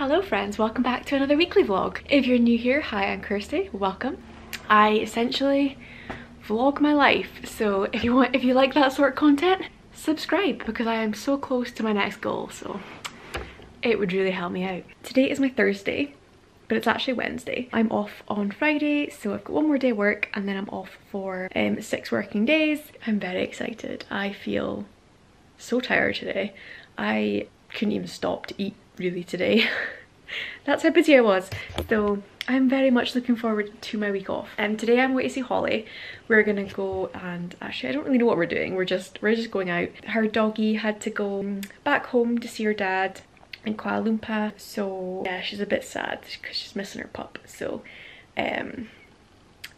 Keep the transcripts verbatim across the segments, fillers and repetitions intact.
Hello friends, welcome back to another weekly vlog. If you're new here, hi, I'm Kirsty, welcome. I essentially vlog my life, so if you want, if you like that sort of content, subscribe because I am so close to my next goal, so it would really help me out. Today is my Thursday, but it's actually Wednesday. I'm off on Friday, so I've got one more day of work and then I'm off for um, six working days. I'm very excited. I feel so tired today. I couldn't even stop to eat really today. That's how busy I was. So I'm very much looking forward to my week off. And um, today I'm going to see Holly. We're gonna go and actually I don't really know what we're doing. We're just we're just going out. Her doggy had to go back home to see her dad in Kuala Lumpur. So yeah, she's a bit sad because she's missing her pup. So um,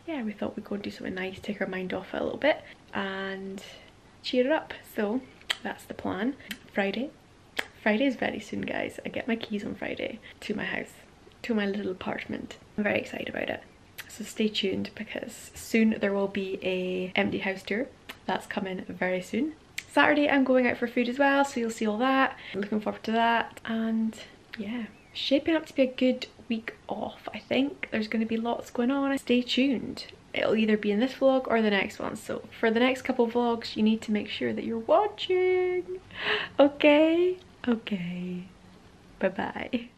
yeah, we thought we'd go and do something nice, take her mind off it a little bit, and cheer her up. So that's the plan. Friday. Friday is very soon, guys. I get my keys on Friday to my house, to my little apartment. I'm very excited about it. So stay tuned because soon there will be a empty house tour. That's coming very soon. Saturday, I'm going out for food as well, so you'll see all that. Looking forward to that. And yeah, shaping up to be a good week off, I think. There's going to be lots going on. Stay tuned. It'll either be in this vlog or the next one. So for the next couple of vlogs, you need to make sure that you're watching. Okay? Okay, bye-bye.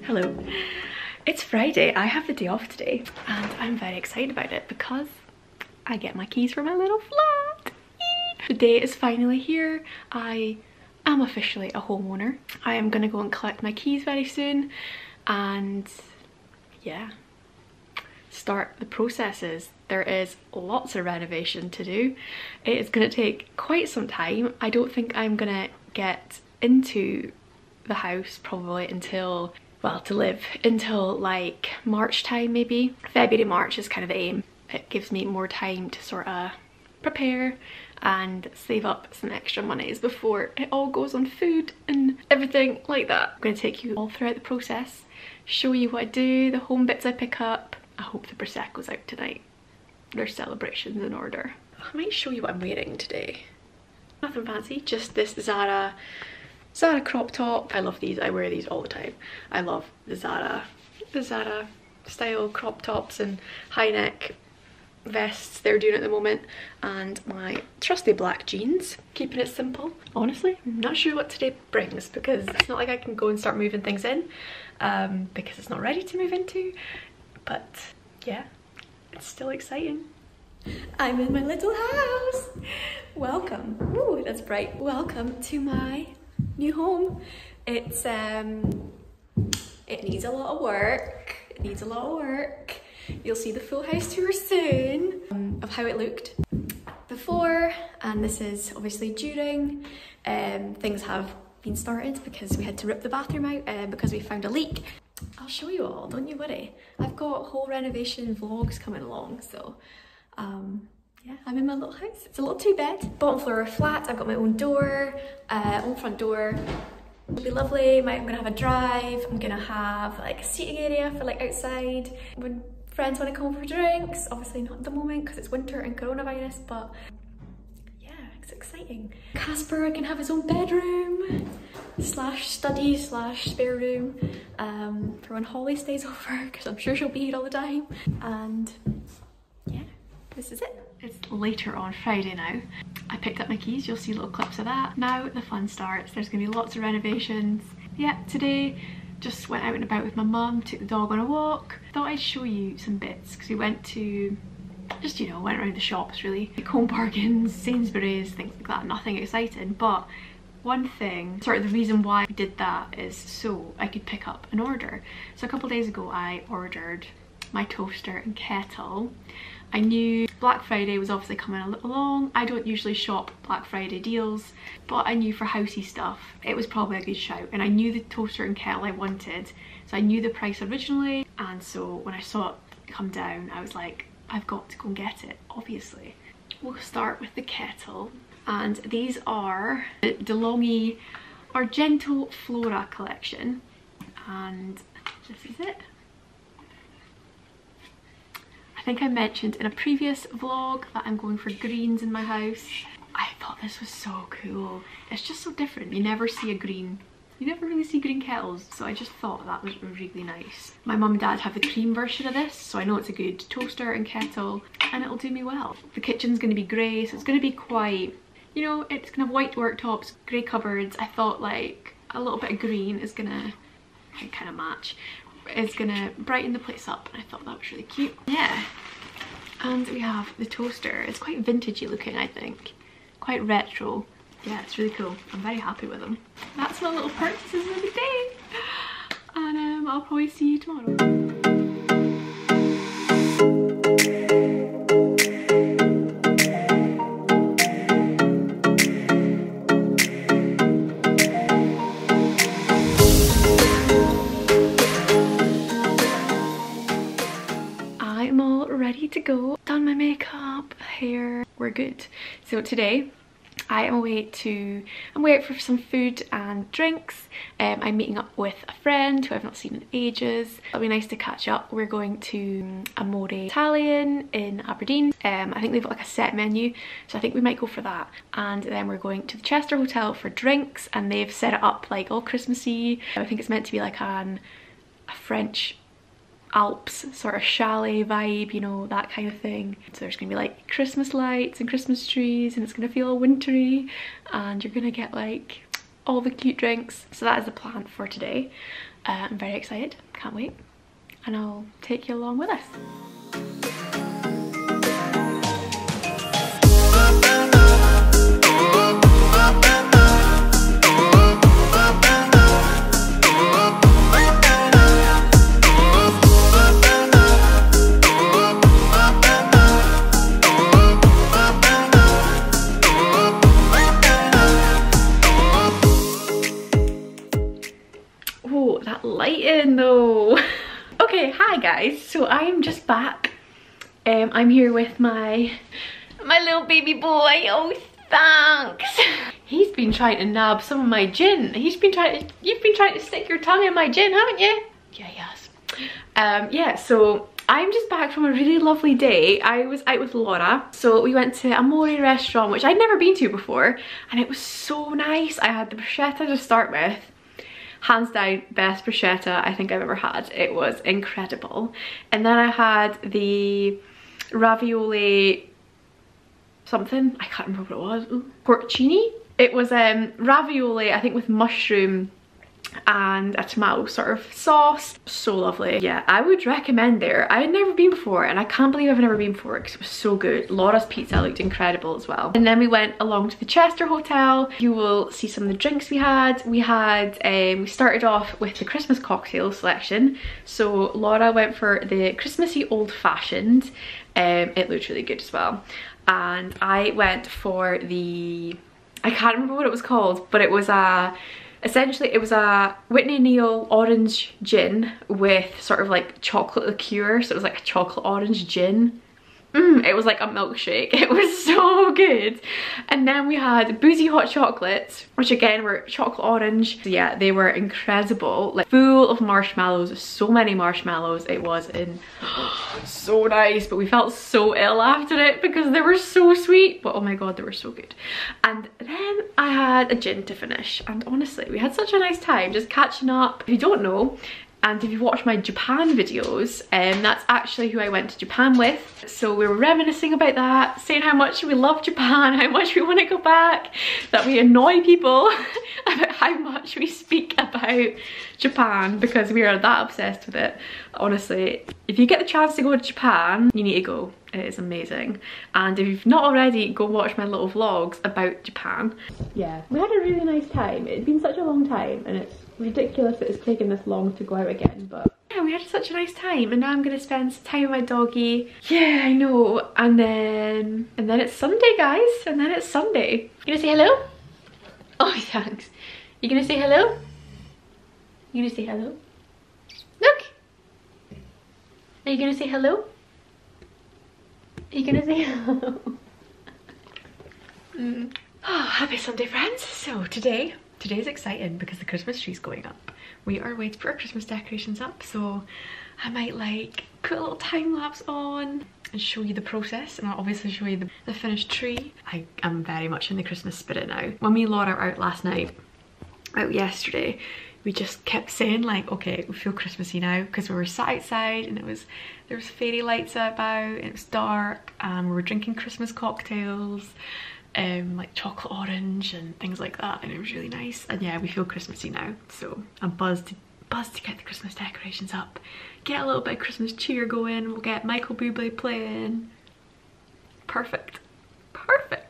Hello, it's Friday. I have the day off today and I'm very excited about it because I get my keys for my little flat. The day is finally here. I am officially a homeowner. I am gonna go and collect my keys very soon and yeah, start the processes. There is lots of renovation to do. It is going to take quite some time. I don't think I'm going to get into the house probably until, well, to live until like March time maybe. February, March is kind of the aim. It gives me more time to sort of prepare and save up some extra monies before it all goes on food and everything like that. I'm going to take you all throughout the process, show you what I do, the home bits I pick up. I hope the Prosecco's out tonight. There's celebrations in order. I might show you what I'm wearing today. Nothing fancy, just this Zara Zara crop top. I love these, I wear these all the time. I love the Zara the Zara style crop tops and high neck vests they're doing at the moment, and my trusty black jeans. Keeping it simple. Honestly, I'm not sure what today brings because it's not like I can go and start moving things in um, because it's not ready to move into, but yeah. It's still exciting. I'm in my little house. Welcome. Ooh, that's bright. Welcome to my new home. It's um, it needs a lot of work. It needs a lot of work. You'll see the full house tour soon um, of how it looked before, and this is obviously during. Um, things have been started because we had to rip the bathroom out uh, because we found a leak. I'll show you all, don't you worry. I've got whole renovation vlogs coming along, so um, yeah, I'm in my little house. It's a little two bed, bottom floor flat. I've got my own door, uh, own front door. It'll be lovely. I'm gonna have a drive. I'm gonna have like a seating area for like outside when friends want to come for drinks. Obviously not at the moment because it's winter and coronavirus, but yeah, it's exciting. Casper can have his own bedroom slash study slash spare room um for when Holly stays over, because I'm sure she'll be here all the time. And yeah, this is it. It's later on Friday now. I picked up my keys, you'll see little clips of that. Now the fun starts. There's gonna be lots of renovations. Yeah, today just went out and about with my mum, took the dog on a walk. Thought I'd show you some bits because we went to just, you know, went around the shops really, like Home Bargains, Sainsbury's, things like that. Nothing exciting, but one thing, sort of the reason why I did that is so I could pick up an order. So a couple days ago I ordered my toaster and kettle. I knew Black Friday was obviously coming a little long. I don't usually shop Black Friday deals, but I knew for housey stuff it was probably a good shout, and I knew the toaster and kettle I wanted, so I knew the price originally, and so when I saw it come down I was like, I've got to go and get it, obviously. We'll start with the kettle. And these are the delonghi Argento Flora collection, and this is it. I think I mentioned in a previous vlog that I'm going for greens in my house. I thought this was so cool. It's just so different. You never see a green, you never really see green kettles, so I just thought that was really nice. My mum and dad have the cream version of this, so I know it's a good toaster and kettle, and it'll do me well. The kitchen's going to be grey, so it's going to be quite, you know, it's going to have white worktops, grey cupboards. I thought like a little bit of green is going to kind of match. It's going to brighten the place up, and I thought that was really cute. Yeah. And we have the toaster. It's quite vintagey looking, I think. Quite retro. Yeah, it's really cool. I'm very happy with them. That's my little purchases of the day. And um, I'll probably see you tomorrow. To go, done my makeup, hair, we're good. So today I am away to, I'm away out for some food and drinks. Um, I'm meeting up with a friend who I've not seen in ages. It'll be nice to catch up. We're going to Amore Italian in Aberdeen. Um, I think they've got like a set menu, so I think we might go for that. And then we're going to the Chester Hotel for drinks, and they've set it up like all Christmassy. I think it's meant to be like an, a French Alps sort of chalet vibe, you know, that kind of thing. So there's gonna be like Christmas lights and Christmas trees, and it's gonna feel all wintry, and you're gonna get like all the cute drinks. So that is the plan for today. uh, I'm very excited, can't wait, and I'll take you along with us. Lighting though. Okay, hi guys, so I'm just back. um I'm here with my my little baby boy. Oh, thanks. He's been trying to nab some of my gin. He's been trying to, you've been trying to stick your tongue in my gin, haven't you? Yeah, yes. Um yeah, so I'm just back from a really lovely day. I was out with Laura, so we went to a Maori restaurant which I'd never been to before, and it was so nice. I had the bruschetta to start with. Hands down, best bruschetta I think I've ever had. It was incredible. And then I had the ravioli something. I can't remember what it was. Porcini? It was um, ravioli, I think, with mushroom and a tomato sort of sauce. So lovely. Yeah, I would recommend there. I had never been before, and I can't believe I've never been before because it was so good. Laura's pizza looked incredible as well. And then we went along to the Chester Hotel. You will see some of the drinks we had. We had um we started off with the Christmas cocktail selection. So Laura went for the Christmassy old fashioned. Um it looked really good as well. And I went for the, I can't remember what it was called, but it was a Essentially, it was a Whitney Neill orange gin with sort of like chocolate liqueur. So it was like a chocolate orange gin. Mmm, it was like a milkshake. It was so good. And then we had boozy hot chocolates, which again were chocolate orange. So yeah, they were incredible. Like full of marshmallows, so many marshmallows. It was in so nice, but we felt so ill after it because they were so sweet. But oh my God, they were so good. And then I had a gin to finish. And honestly, we had such a nice time just catching up. If you don't know, and if you've watched my Japan videos, um, that's actually who I went to Japan with. So we were reminiscing about that, saying how much we love Japan, how much we want to go back, that we annoy people about how much we speak about Japan because we are that obsessed with it. Honestly, if you get the chance to go to Japan, you need to go. It is amazing. And if you've not already, go watch my little vlogs about Japan. Yeah, we had a really nice time. It's been such a long time, and it's ridiculous that it's taken this long to go out again, but yeah, we had such a nice time. And now I'm gonna spend some time with my doggy. Yeah, I know. And then and then it's Sunday, guys. And then it's Sunday. You gonna say hello? Oh, thanks. You gonna say hello? You gonna say hello? Look. Are you gonna say hello? Are you gonna say hello? mm. Oh, happy Sunday, friends. So today Today's exciting because the Christmas tree's going up. We are waiting for our Christmas decorations up, so I might like put a little time lapse on and show you the process, and I'll obviously show you the, the finished tree. I am very much in the Christmas spirit now. When me and Laura were out last night, out yesterday, we just kept saying like, okay, we feel Christmassy now, because we were sat outside and it was, there was fairy lights about and it was dark and we were drinking Christmas cocktails, um, like chocolate orange and things like that, and it was really nice. And yeah, we feel Christmassy now, so I'm buzzed to, buzzed to get the Christmas decorations up, get a little bit of Christmas cheer going, we'll get Michael Bublé playing. Perfect, perfect.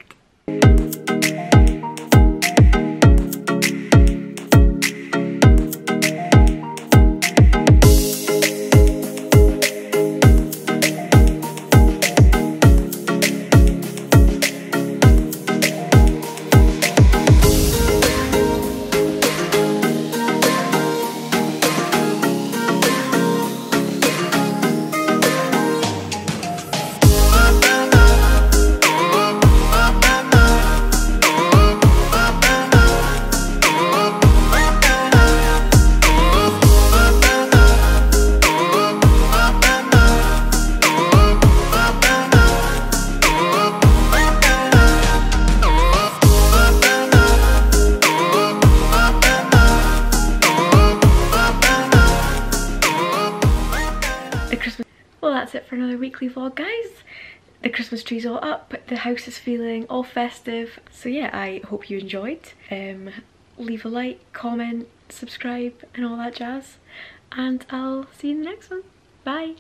Another weekly vlog, guys. The Christmas tree's all up, the house is feeling all festive, so yeah, I hope you enjoyed. Um leave a like, comment, subscribe and all that jazz, and I'll see you in the next one. Bye.